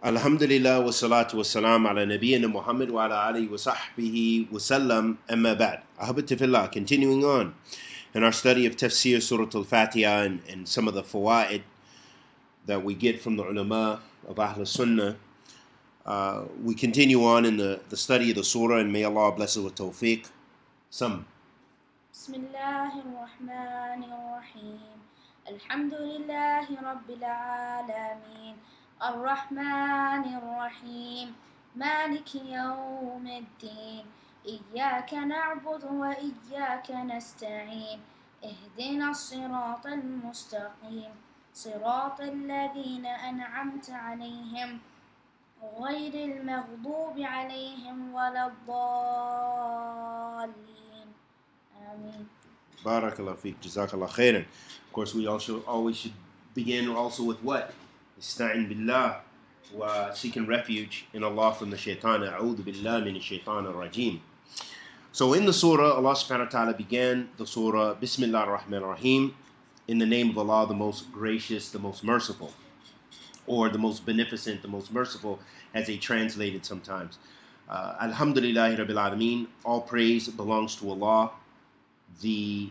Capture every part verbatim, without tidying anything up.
Alhamdulillah wa salatu wa salam ala nabiyyina Muhammad wa ala alihi wa sahbihi wa sallam amma ba'd. Ahabati fillah, continuing on in our study of tafsir Surah Al-Fatiha and, and some of the fawaid that we get from the ulama of Ahl Sunnah. Uh, we continue on in the, the study of the surah, and may Allah bless us with tawfiq. Some. Bismillahirrahmanirrahim. Alhamdulillahi Rabbil Alameen. الرحمن الرحيم مالك يوم الدين إياك نعبد وإياك نستعين اهدنا الصراط المستقيم صراط الذين أنعمت عليهم غير المغضوب عليهم ولا الضالين آمين. بارك الله فيك, جزاك الله خيرا. Of course, we also always should begin also with what? Ista'in billah, wa seeking refuge in Allah from the shaitan. A'udhu billah min shaitan ar-rajim. So in the surah, Allah subhanahu wa ta'ala began the surah, Bismillah ar-Rahman ar-Rahim, in the name of Allah, the most gracious, the most merciful, or the most beneficent, the most merciful, as they translate it sometimes. Uh, Alhamdulillahi Rabbil Alameen, all praise belongs to Allah, the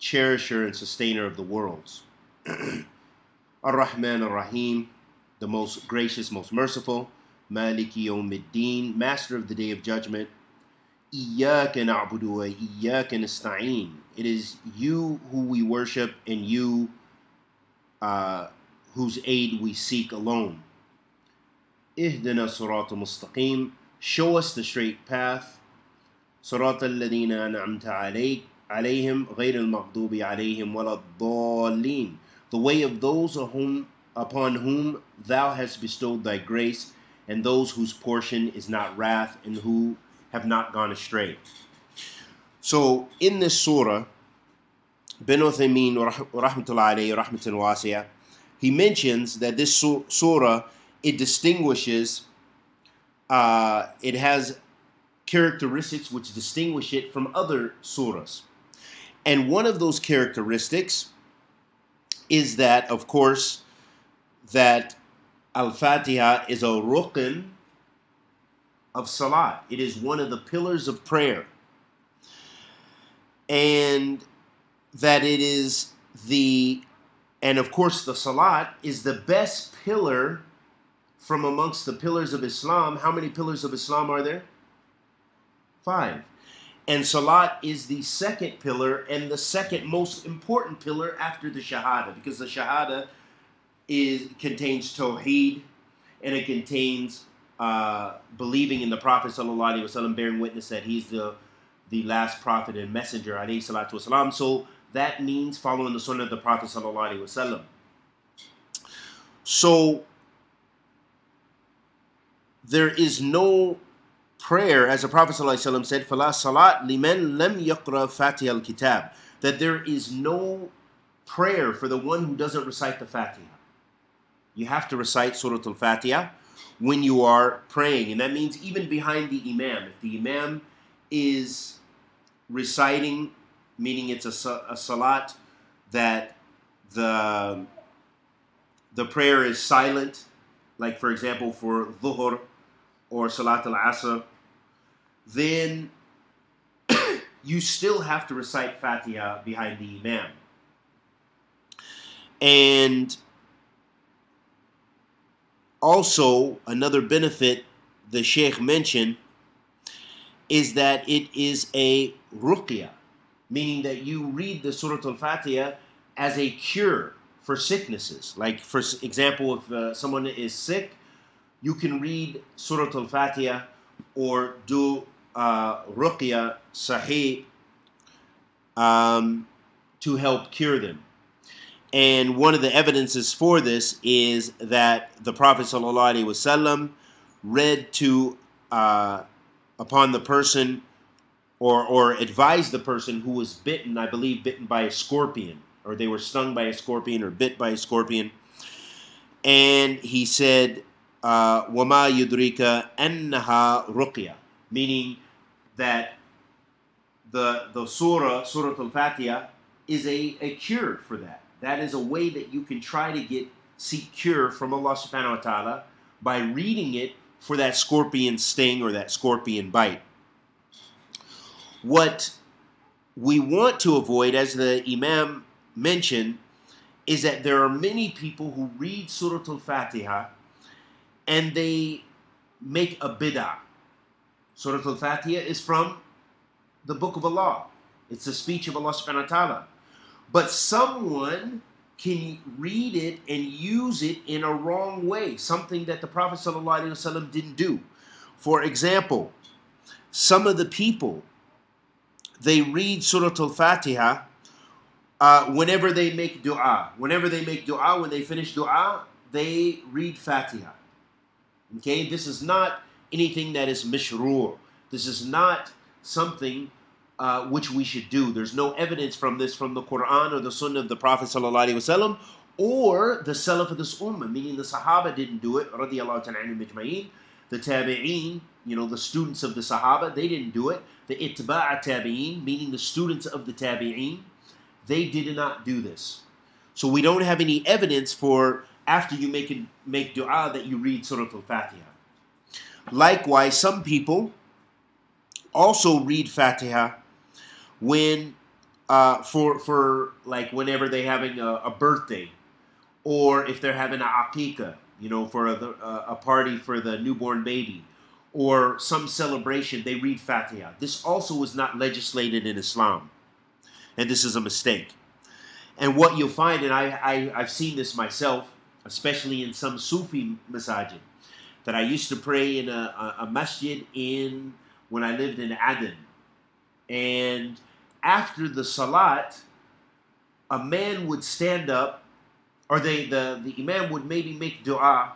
cherisher and sustainer of the worlds. Ar-Rahman Ar-Rahim, the most gracious, most merciful. Maliki Yawmiddin, master of the day of judgment. Iyyaka na'budu wa iyyaka nasta'in. It is you who we worship and you uh, whose aid we seek alone. Ihdina sirata mustaqim, show us the straight path. Sirata alladhina an'amta alayhim ghayr al-maghdubi alayhim wala ad-dallin. The way of those upon whom thou hast bestowed thy grace, and those whose portion is not wrath, and who have not gone astray. So in this surah, Ibn Uthaymeen rahmatullahi alayhi rahmatan wasi'ah, he mentions that this surah, it distinguishes, uh, it has characteristics which distinguish it from other surahs. And one of those characteristics is that, of course, that Al-Fatiha is a ruqn of salat. It is one of the pillars of prayer. And that it is the, and of course the salat is the best pillar from amongst the pillars of Islam. How many pillars of Islam are there? Five. And salat is the second pillar and the second most important pillar after the shahada, because the shahada is, contains tawheed, and it contains uh, believing in the Prophet ﷺ, bearing witness that he's the, the last prophet and messenger, alayhi salatu wasalam. So that means following the sunnah of the Prophet ﷺ. So there is no prayer, as the Prophet ﷺ said, "Fala salat liman lam yaqra Fatiha al-Kitab," that there is no prayer for the one who doesn't recite the Fatiha. You have to recite Surah Al-Fatiha when you are praying, and that means even behind the imam. If the imam is reciting, meaning it's a, a salat that the the prayer is silent, like for example for dhuhr or Salat al-Asr, then you still have to recite Fatiha behind the imam. And also, another benefit the Sheikh mentioned is that it is a ruqya, meaning that you read the Surah Al-Fatiha as a cure for sicknesses. Like, for example, if uh, someone is sick, you can read Surah Al-Fatiha or do uh, Ruqya, Sahih, um, to help cure them. And one of the evidences for this is that the Prophet ﷺ read to, uh, upon the person, or, or advised the person who was bitten, I believe bitten by a scorpion, or they were stung by a scorpion or bit by a scorpion. And he said, Uh, وَمَا يُدْرِكَ أَنَّهَا رُقْيَةٌ, meaning that the, the surah, Surah Al-Fatiha, is a, a cure for that. That is a way that you can try to get secure from Allah subhanahu wa ta'ala by reading it for that scorpion sting or that scorpion bite. What we want to avoid, as the Imam mentioned, is that there are many people who read Surah Al-Fatiha and they make a bid'ah. Surah Al-Fatiha is from the Book of Allah. It's the speech of Allah subhanahu wa ta'ala. But someone can read it and use it in a wrong way, something that the Prophet sallallahu alaihi wasallam didn't do. For example, some of the people, they read Surah Al-Fatiha uh, whenever they make dua. Whenever they make dua, when they finish dua, they read Fatiha. Okay, this is not anything that is mishru'. This is not something Uh, which we should do. There's no evidence from this from the Quran or the Sunnah of the Prophet ﷺ or the Salaf of this Ummah, meaning the Sahaba didn't do it, radiallahu ta'ala anhum ajma'in. The Tabi'een, you know, the students of the Sahaba, they didn't do it. The Itba'a Tabi'een, meaning the students of the Tabi'een, they did not do this. So we don't have any evidence for after you make, a, make dua that you read Surah Al-Fatiha. Likewise, some people also read Fatiha when uh, for for like whenever they're having a, a birthday, or if they're having an aqiqah, you know, for a, a party for the newborn baby, or some celebration, they read Fatiha. This also was not legislated in Islam, and this is a mistake. And what you'll find, and I, I I've seen this myself, especially in some Sufi masajid, that I used to pray in a, a, a masjid in when I lived in Aden, and after the salat, a man would stand up, or they, the, the imam would maybe make dua,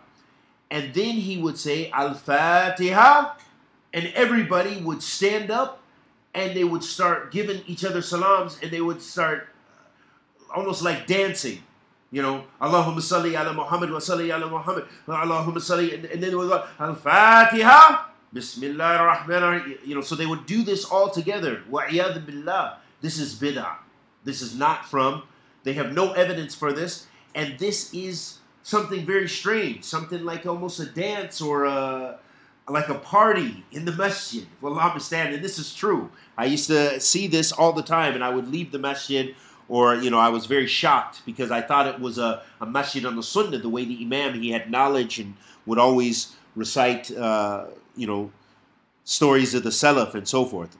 and then he would say, Al-Fatiha, and everybody would stand up, and they would start giving each other salams, and they would start almost like dancing. You know, Allahumma salli ala Muhammad wa salli ala Muhammad, Allahumma salli, and, and then Al-Fatiha, Bismillah ar-Rahman ar-Rahim. You know, so they would do this all together. Wa'iyadhu billah. This is bid'ah. This is not from, they have no evidence for this. And this is something very strange, something like almost a dance or a, like a party in the masjid. Well, I understand, and this is true. I used to see this all the time, and I would leave the masjid, or, you know, I was very shocked because I thought it was a, a masjid on the Sunnah, the way the imam, he had knowledge and would always recite, uh, you know, stories of the Salaf and so forth.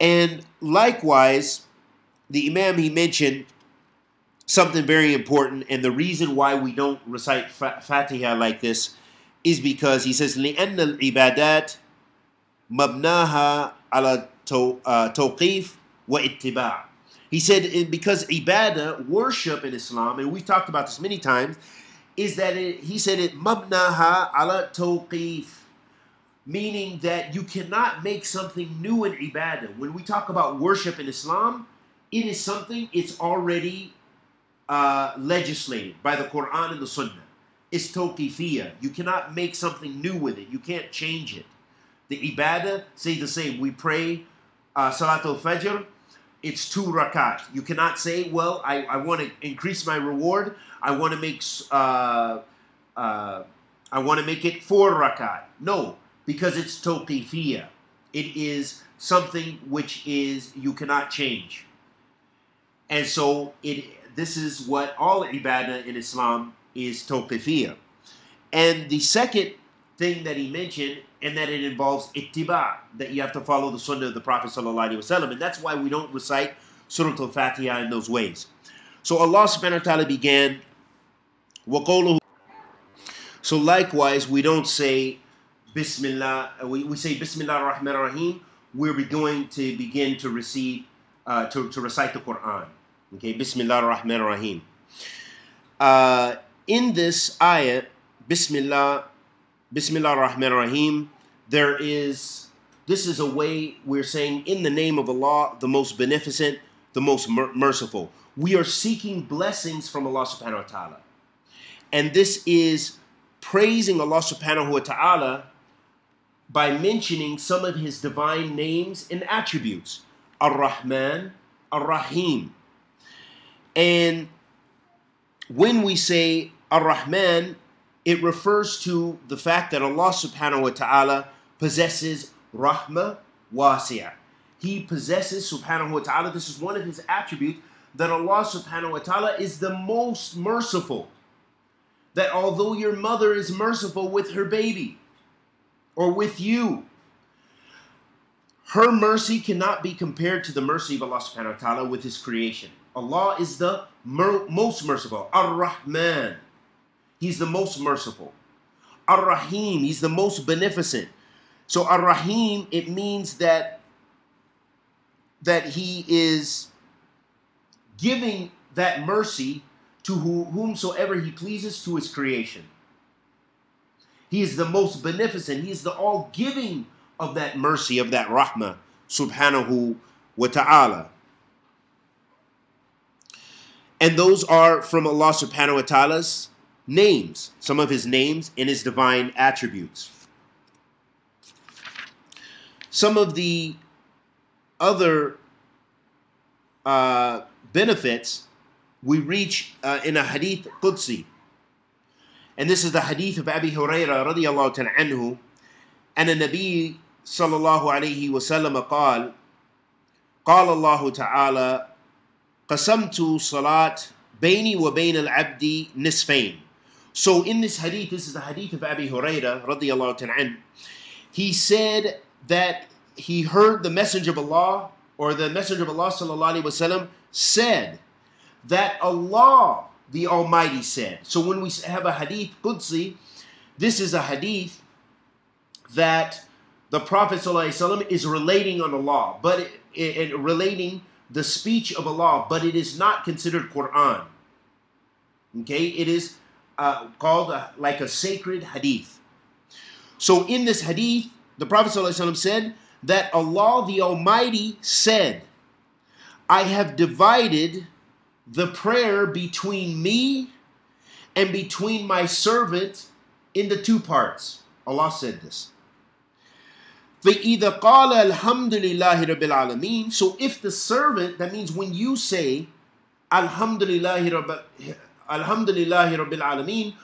And likewise, the Imam, he mentioned something very important, and the reason why we don't recite Fatiha like this is because he says, لِأَنَّ الْعِبَادَاتِ مَبْنَاهَا عَلَى تَوْقِيف وَإِتِّبَاعِ. He said, because ibadah, worship in Islam, and we've talked about this many times, is that it, he said it, mabnaha ala tawqif, meaning that you cannot make something new in ibadah. When we talk about worship in Islam, it is something, it's already uh, legislated by the Quran and the Sunnah. It's tawqifiyah. You cannot make something new with it. You can't change it. The ibadah stays the same. We pray uh, Salatul Fajr, it's two rakat. You cannot say, well, I, I want to increase my reward. I want to make uh, uh, I want to make it four rakat. No, because it's tawqifiyah. It is something which is you cannot change. And so it this is what all ibadah in Islam is, tawqifiyah. And the second thing that he mentioned, and that it involves ittiba, that you have to follow the Sunnah of the Prophet sallallahu alaihi wasallam, and that's why we don't recite Surah Al-Fatiha in those ways. So Allah subhanahu wa ta'ala began, وَقَوْلُهُ. So likewise, we don't say Bismillah, we, we say Bismillah ar-Rahman ar-Rahim, where we're going to begin to receive, uh, to, to recite the Quran. Okay, Bismillah ar-Rahman ar-Rahim. Uh, in this ayat, Bismillah, Bismillah ar-Rahman ar-Rahim, there is, this is a way we're saying, in the name of Allah, the most beneficent, the most mer merciful. We are seeking blessings from Allah subhanahu wa ta'ala. And this is praising Allah subhanahu wa ta'ala by mentioning some of his divine names and attributes. Ar-Rahman, Ar-Rahim. And when we say Ar-Rahman, it refers to the fact that Allah subhanahu wa ta'ala possesses Rahmah Wasi'ah. He possesses subhanahu wa ta'ala. This is one of his attributes, that Allah subhanahu wa ta'ala is the most merciful. That although your mother is merciful with her baby or with you, her mercy cannot be compared to the mercy of Allah subhanahu wa ta'ala with his creation. Allah is the mer most merciful. Ar-Rahman, he's the most merciful. Ar-Rahim, he's the most beneficent. So Ar-Rahim, it means that, that he is giving that mercy to whomsoever he pleases to his creation. He is the most beneficent. He is the all-giving of that mercy, of that rahmah, subhanahu wa ta'ala. And those are from Allah subhanahu wa ta'ala's names, some of his names and his divine attributes. Some of the other uh, benefits we reach uh, in a hadith Qudsi. And this is the hadith of Abi Huraira radiyallahu ta'ala anhu. And the Nabi sallallahu alayhi wa sallam قال قال الله تعالى قسمت صلاة بيني وبين العبد نصفين. So in this hadith, this is the hadith of Abi Huraira radiyallahu ta'ala anhu. He said that he heard the Messenger of Allah, or the Messenger of Allah sallallahu alayhi wa sallam, said that Allah the Almighty said. So when we have a hadith Qudsi, this is a hadith that the Prophet ﷺ is relating on Allah, but it, it, it relating the speech of Allah, but it is not considered Quran. Okay, it is uh, called a, like a sacred hadith. So in this hadith, the Prophet ﷺ said that Allah the Almighty said, I have divided the prayer between me and between my servant into two parts. Allah said this. فَإِذَا قَالَ الْحَمْدُ لِلَّهِ رَبِّ الْعَالَمِينَ. So if the servant, that means when you say Alhamdulillahi Rabbil Alameen,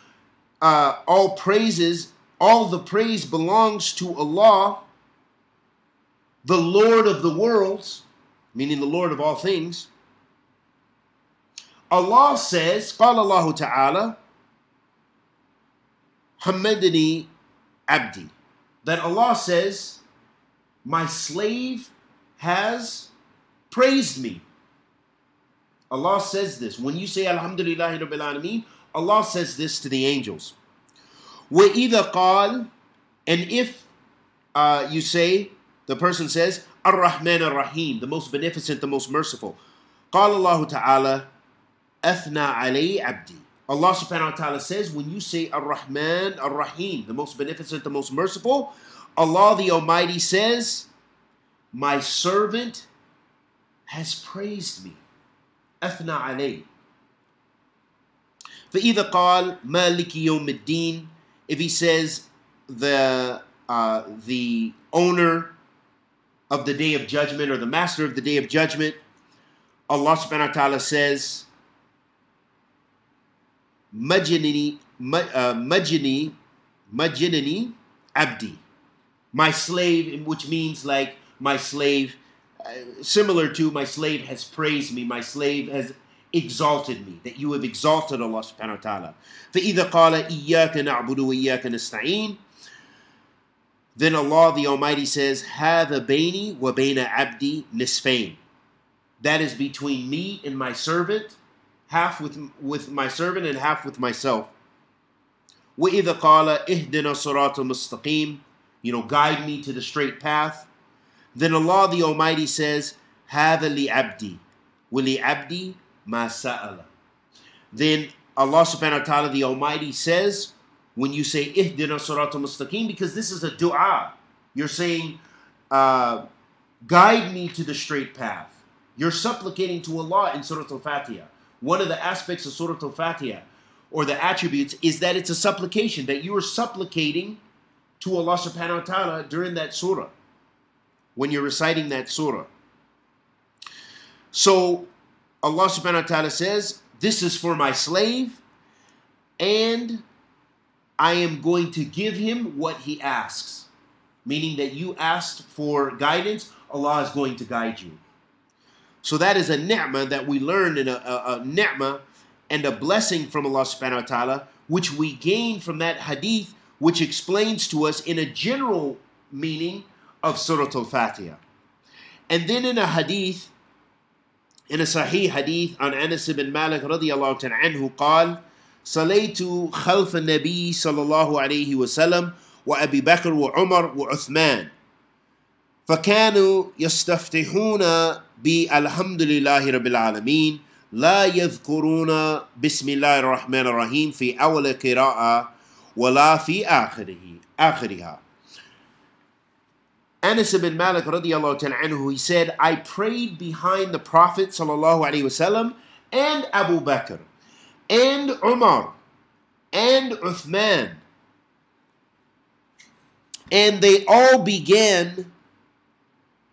uh, all praises, all the praise belongs to Allah, the Lord of the worlds, meaning the Lord of all things. Allah says, قال الله تعالى حمدني عبدي, that Allah says, my slave has praised me. Allah says this. When you say Alhamdulillahi Rabbil Alameen, Allah says this to the angels. وَإِذَا قَالَ, and if uh, you say, the person says, Ar-Rahman Ar-Rahim, the most beneficent, the most merciful. قال الله تعالى أثنى علي عبدي. Allah subhanahu wa ta'ala says, when you say Ar-Rahman Ar-Rahim, the most beneficent, the most merciful, Allah the Almighty says, my servant has praised me. Athna alayhi. فَإِذَا قَالَ مَالِكِ يَوْمِ الدِّينِ, if he says the, uh, the owner of the day of judgment, or the master of the day of judgment, Allah subhanahu wa ta'ala says, Majinini, uh, Majini, Majinini Abdi, my slave, which means like my slave, uh, similar to my slave has praised me, my slave has exalted me, that you have exalted Allah subhanahu wa ta'ala. فَإِذَا قَالَ إِيَّاكَ نَعْبُدُ وَإِيَّاكَ نَسْتَعِينَ, then Allah the Almighty says, هَذَا بَيْنِي وَبَيْنَ عَبْدِي نِصْفَيْنِ, that is between me and my servant, half with, with my servant and half with myself. وَإِذَا قَالَ إِهْدِنَا صِرَاطَ الْمُسْتَقِيمِ, you know, guide me to the straight path. Then Allah the Almighty says, هَذَا لِعَبْدِي وَلِعَبْدِي مَا سَأَلَ. Then Allah subhanahu wa ta'ala the Almighty says, when you say إِهْدِنَا صِرَاطَ الْمُسْتَقِيمِ, because this is a dua, you're saying, uh, guide me to the straight path. You're supplicating to Allah in Surah Al-Fatiha. One of the aspects of Surah Al-Fatiha, or the attributes, is that it's a supplication, that you are supplicating to Allah subhanahu wa ta'ala during that surah, when you're reciting that surah. So Allah subhanahu wa ta'ala says, this is for my slave, and I am going to give him what he asks. Meaning that you asked for guidance, Allah is going to guide you. So that is a ni'mah that we learned, in a, a, a ni'mah and a blessing from Allah subhanahu wa ta'ala, which we gain from that hadith, which explains to us in a general meaning of Surah Al-Fatiha. And then in a hadith, in a sahih hadith on Anas ibn Malik radiyallahu ta'ala anhu, قال صليت خلف النبي صلى الله عليه وسلم وأبي بكر وعمر وعثمان فكانوا يستفتحون بالحمد لله رب العالمين لا يذكرون بسم الله الرحمن الرحيم في أول قراءة ولا في آخره آخرها. Anas ibn Malik radiyallahu ta'ala anhu, he said, I prayed behind the Prophet sallallahu alayhi wasallam and Abu Bakr and Umar and Uthman, and they all began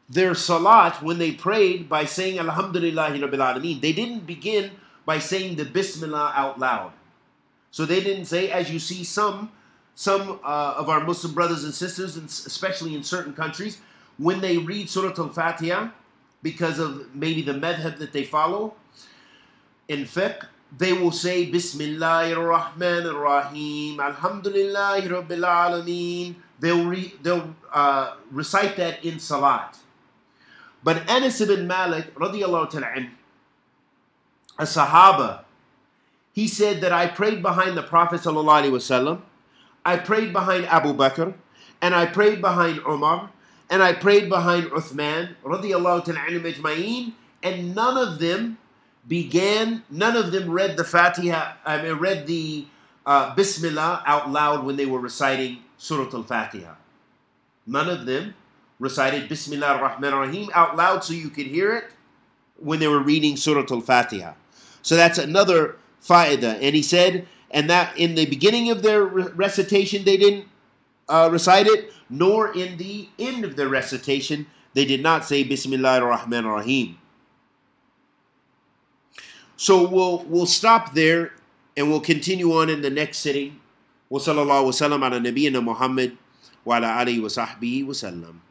their salat when they prayed by saying Alhamdulillahi Rabbil Alameen. They didn't begin by saying the Bismillah out loud. So they didn't say, as you see some Some uh, of our Muslim brothers and sisters, and especially in certain countries, when they read Surah Al-Fatiha, because of maybe the madhab that they follow, in fiqh, they will say, Bismillahir Rahmanir Rahim, Alhamdulillahi Rabbil Alameen. They'll, re they'll uh, recite that in salat. But Anas ibn Malik, radiyallahu ta'ala anhu, a Sahaba, he said that I prayed behind the Prophet sallallahu alaihi wasallam, I prayed behind Abu Bakr, and I prayed behind Umar, and I prayed behind Uthman, radiyallahu ta'ala anhum ajma'een, and none of them began, none of them read the Fatiha, I mean, read the uh, Bismillah out loud when they were reciting Surah Al-Fatiha. None of them recited Bismillah ar-Rahman ar-Rahim out loud so you could hear it when they were reading Surah Al-Fatiha. So that's another fa'idah. And he said, and that in the beginning of their recitation, they didn't uh, recite it, nor in the end of their recitation, they did not say Bismillahir Rahmanir Rahim. So we'll, we'll stop there, and we'll continue on in the next sitting. Wa sallallahu wa sallam ala nabiyyina Muhammad wa ala alihi wa sahbihi wa sallam.